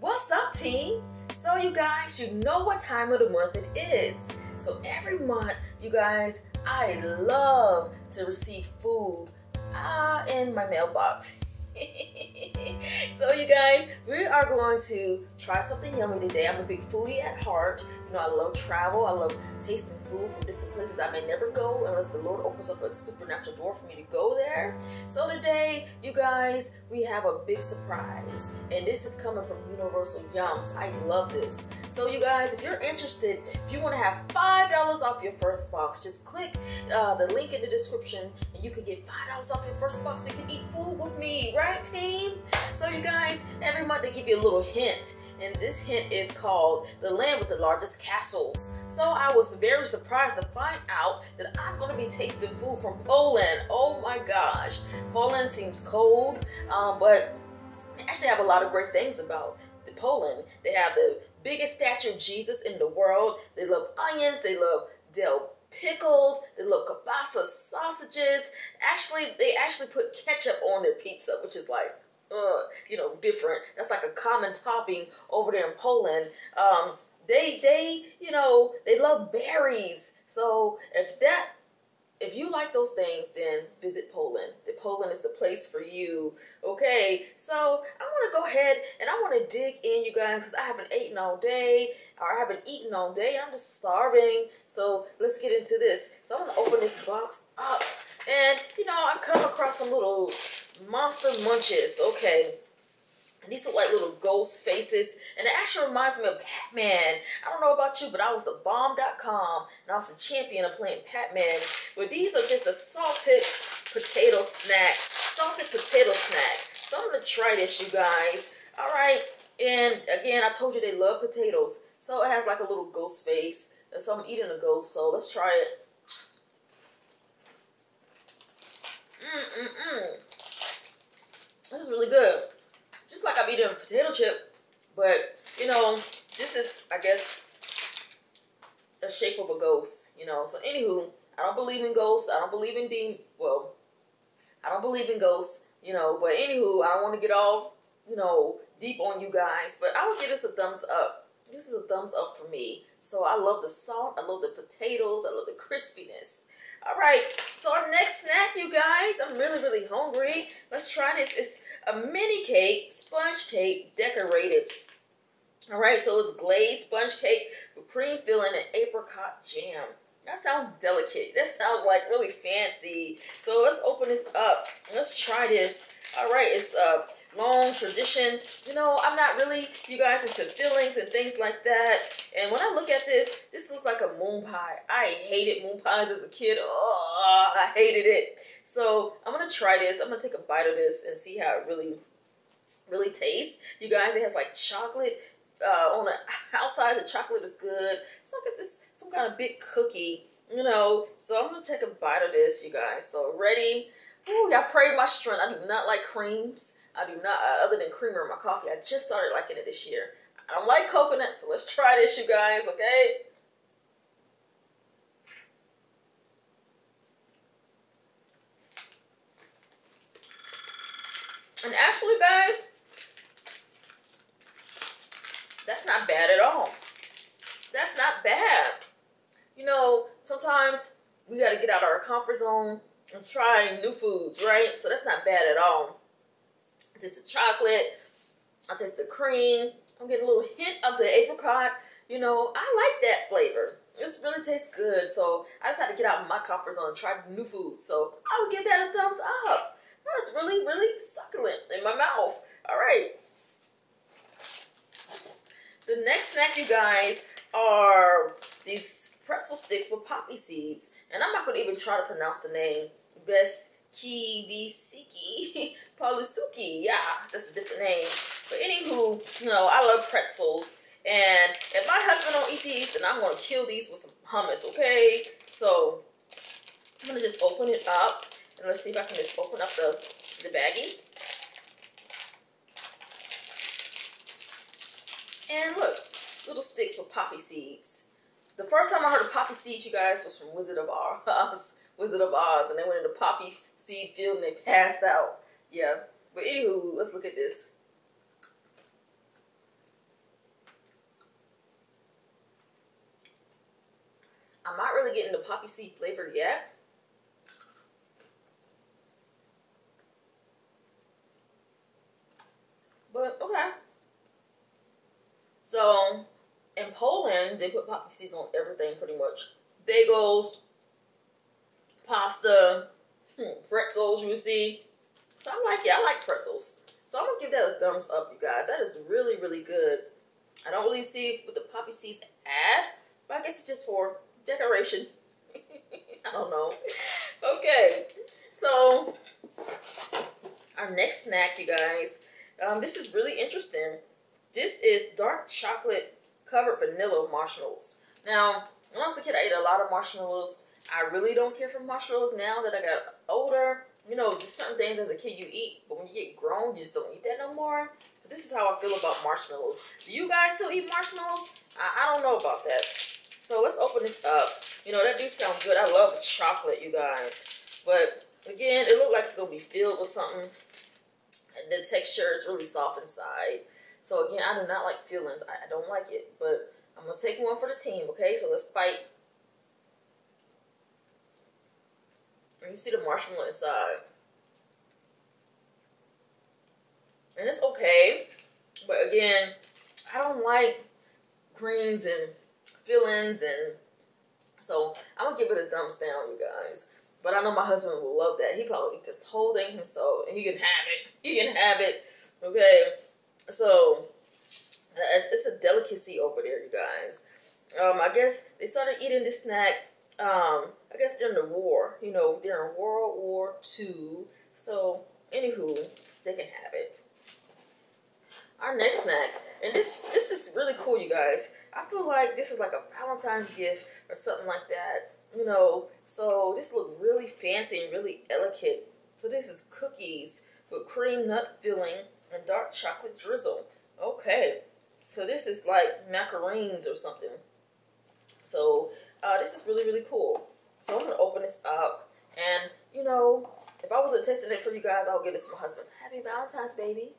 What's up, team? So you guys, you know what time of the month it is. So every month, you guys, I love to receive food in my mailbox. So you guys, we are going to try something yummy today. I'm a big foodie at heart. You know, I love travel. I love tasting food from different places I may never go unless the Lord opens up a supernatural door for me to go there. So today, you guys, we have a big surprise. And this is coming from Universal Yums. I love this. So you guys, if you're interested, if you want to have $5 off your first box, just click the link in the description and you can get $5 off your first box. You can eat food with me, right, team? So you guys, every month they give you a little hint, and this hint is called the land with the largest castles. So I was very surprised to find out that I'm going to be tasting food from Poland. Oh my gosh, Poland seems cold, but they actually have a lot of great things about Poland. They have the biggest statue of Jesus in the world. They love onions. They love dill pickles, they love kielbasa sausages. Actually, they actually put ketchup on their pizza, which is like, you know, different. That's like a common topping over there in Poland. They you know, they love berries. So if you like those things, then visit Poland. Poland is the place for you. Okay, so I want to go ahead and I want to dig in, you guys, because I haven't eaten all day. Or I haven't eaten all day. I'm just starving. So let's get into this. So I'm going to open this box up. And, you know, I've come across some little Monster Munches. Okay. These are like little ghost faces, and it actually reminds me of Pac-Man. I don't know about you, but I was the bomb.com, and I was the champion of playing Pac-Man. But these are just a salted potato snack. Salted potato snack. So I'm going to try this, you guys. All right. And again, I told you they love potatoes. So it has like a little ghost face. So I'm eating a ghost, so let's try it. This is really good. Just like I'm eating a potato chip, but, you know, this is, I guess, a shape of a ghost, you know. So, anywho, I don't believe in ghosts. I don't believe in I don't believe in ghosts, you know. But, anywho, I don't want to get all, you know, deep on you guys. But I would give this a thumbs up. This is a thumbs up for me. So, I love the salt. I love the potatoes. I love the crispiness. All right, so our next snack, you guys, I'm really, really hungry. Let's try this. It's a mini cake, sponge cake, decorated. All right, so it's glazed sponge cake with cream filling and apricot jam. That sounds delicate. That sounds like really fancy. So let's open this up. Let's try this. All right, it's a long tradition. You know, I'm not really, you guys, into fillings and things like that. And when I look at this, this looks like a moon pie. I hated moon pies as a kid. Oh, I hated it. So I'm going to try this. I'm going to take a bite of this and see how it really, really tastes. You guys, it has like chocolate on the outside. The chocolate is good. It's like this, some kind of big cookie, you know. So I'm going to take a bite of this, you guys. So ready? Ooh, y'all prayed my strength. I do not like creams. I do not, other than creamer in my coffee. I just started liking it this year. I don't like coconut, so let's try this, you guys, okay? And actually, guys, that's not bad at all. That's not bad. You know, sometimes we got to get out of our comfort zone and try new foods, right? So that's not bad at all. I taste the chocolate. I taste the cream. I'm getting a little hint of the apricot. You know, I like that flavor. This really tastes good. So I just had to get out of my comfort zone and try new food. So I would give that a thumbs up. That was really, really succulent in my mouth. All right. The next snack, you guys, are these pretzel sticks with poppy seeds. And I'm not going to even try to pronounce the name. Best Kidisiki, Palusuki, yeah, that's a different name. But anywho, you know, I love pretzels. And if my husband don't eat these, then I'm going to kill these with some hummus, okay? So, I'm going to just open it up. And let's see if I can just open up the baggie. And look, little sticks with poppy seeds. The first time I heard of poppy seeds, you guys, was from Wizard of Oz, and they went into poppy seed field and they passed out. Yeah, But anywho, let's look at this. I'm not really getting the poppy seed flavor yet. But okay. So in Poland, they put poppy seeds on everything pretty much. Bagels, pasta, pretzels, you see. So I'm like, yeah, I like pretzels. So I'm gonna give that a thumbs up, you guys. That is really, really good. I don't really see what the poppy seeds add, but I guess it's just for decoration. I don't know. Okay, so our next snack, you guys. This is really interesting. This is dark chocolate covered vanilla marshmallows. Now, when I was a kid, I ate a lot of marshmallows. I really don't care for marshmallows now that I got older. You know, just some things as a kid you eat, but when you get grown, you just don't eat that no more. But this is how I feel about marshmallows. Do you guys still eat marshmallows? I don't know about that. So let's open this up. You know, that do sound good. I love chocolate, you guys. But again, it looks like it's going to be filled with something. And the texture is really soft inside. So again, I do not like fillings. I don't like it. But I'm going to take one for the team, okay? So let's bite. You see the marshmallow inside. And it's okay. But again, I don't like creams and fillings. And so I'm going to give it a thumbs down, you guys. But I know my husband will love that. He probably eat this whole thing himself. And he can have it. He can have it. Okay. So it's a delicacy over there, you guys. I guess they started eating this snack. I guess during the war, you know, during World War II. So, anywho, they can have it. Our next snack, and this is really cool, you guys. I feel like this is like a Valentine's gift or something like that, you know. So this look really fancy and really elegant. So this is cookies with cream nut filling and dark chocolate drizzle. Okay, so this is like macaroons or something. So. This is really, really cool. So I'm going to open this up. And, you know, if I wasn't testing it for you guys, I would give this to my husband. Happy Valentine's, baby.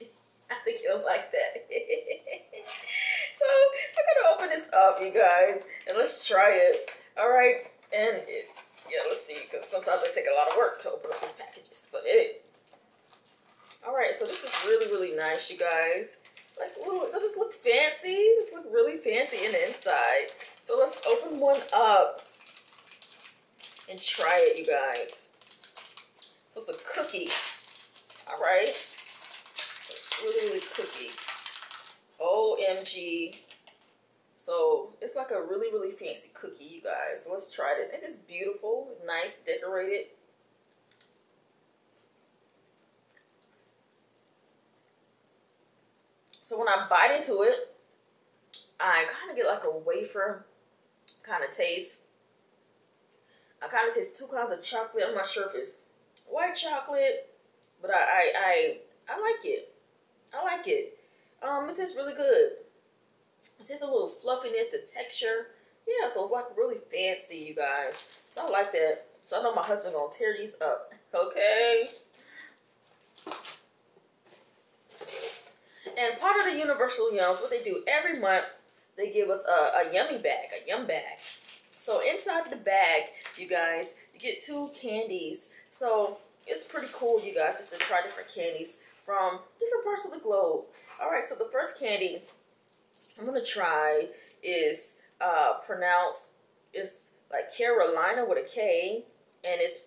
I think he'll like that. So I'm going to open this up, you guys. And let's try it. All right. And, yeah, let's see. Because sometimes it takes a lot of work to open up these packages. But it. All right. So this is really, really nice, you guys. Like, ooh, does this look fancy? This look really fancy in the inside. So let's open one up and try it, you guys. So it's a cookie. All right. It's really, really cookie. OMG. So it's like a really, really fancy cookie, you guys. So let's try this. It is beautiful, nice, decorated. So when I bite into it, I kind of get like a wafer kind of taste. I kind of taste two kinds of chocolate. I'm not sure if it's white chocolate, but I like it. I like it. It tastes really good. It tastes a little fluffiness, the texture. Yeah, so it's like really fancy, you guys. So I like that. So I know my husband's gonna tear these up. Okay. And part of the Universal Yums, what they do every month, they give us a yummy bag, a yum bag. So inside the bag, you guys, you get two candies. So it's pretty cool, you guys, just to try different candies from different parts of the globe. All right, so the first candy I'm going to try is pronounced, it's like Carolina with a K, and it's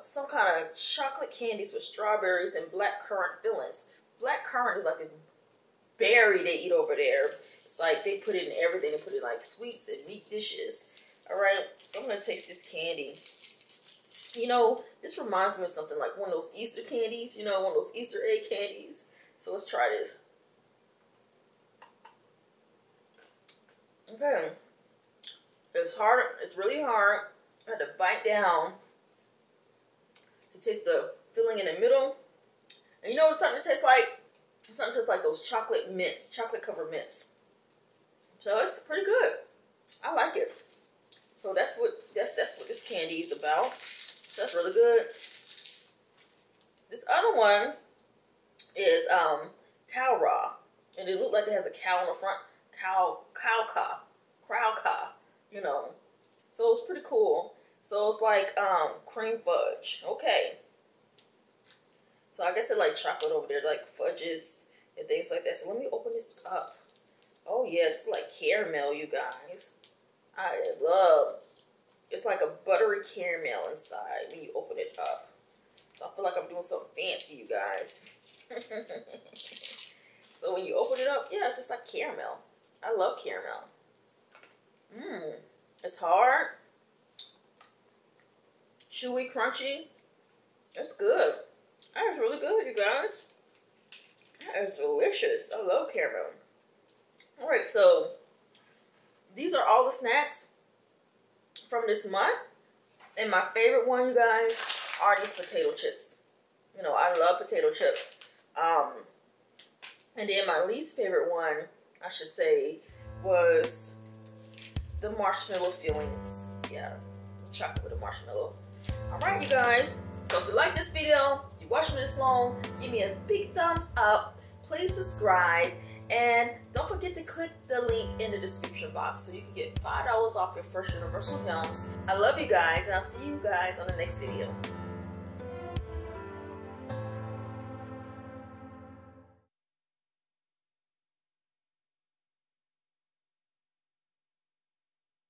some kind of chocolate candies with strawberries and black currant fillings. Black currant is like this berry they eat over there. It's like they put it in everything. They put it in like sweets and meat dishes. All right, so I'm gonna taste this candy. You know, this reminds me of something like one of those Easter candies. You know, one of those Easter egg candies. So let's try this. Okay, it's hard. It's really hard. I had to bite down to taste the filling in the middle. And you know what something tastes like? Something tastes like those chocolate mints, chocolate covered mints. So it's pretty good. I like it. So that's what this candy is about. So that's really good. This other one is cow raw, and it looked like it has a cow on the front. Cow ka, you know. So it's pretty cool. So it's like cream fudge. Okay. So I guess it like chocolate over there, like fudges and things like that. So let me open this up. Oh yeah, it's like caramel, you guys. I love. It's like a buttery caramel inside when you open it up. So I feel like I'm doing something fancy, you guys. So when you open it up, yeah, just like caramel. I love caramel. Mmm. It's hard. Chewy, crunchy. It's good. That is really good, you guys. That is delicious. I love caramel. Alright, so these are all the snacks from this month. And my favorite one, you guys, are these potato chips. You know, I love potato chips. And then my least favorite one, I should say, was the marshmallow fillings. Yeah, chocolate with a marshmallow. Alright, you guys. So if you like this video, if you watched me this long, give me a big thumbs up. Please subscribe. And don't forget to click the link in the description box so you can get $5 off your first Universal Yums. I love you guys, and I'll see you guys on the next video.